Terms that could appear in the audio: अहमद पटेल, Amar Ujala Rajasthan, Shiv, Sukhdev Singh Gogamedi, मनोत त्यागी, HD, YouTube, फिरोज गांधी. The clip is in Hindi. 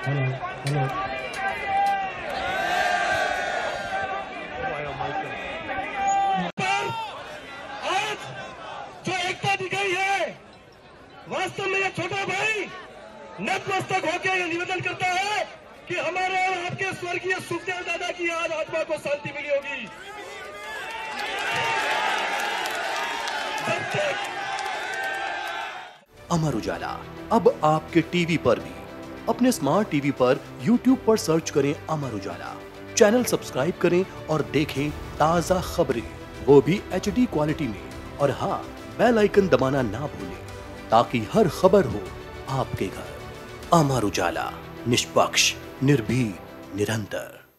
जो एकता दिखाई है वास्तव में ये छोटा भाई नतमस्तक होकर यह निवेदन करता है कि हमारे और आपके स्वर्गीय सुखदेव दादा की आज आत्मा को शांति मिली होगी। अमर उजाला अब आपके टीवी पर भी। अपने स्मार्ट टीवी पर YouTube पर सर्च करें अमर उजाला, चैनल सब्सक्राइब करें और देखें ताजा खबरें, वो भी HD क्वालिटी में। और हाँ, बेल आइकन दबाना ना भूलें ताकि हर खबर हो आपके घर। अमर उजाला, निष्पक्ष, निर्भीक, निरंतर।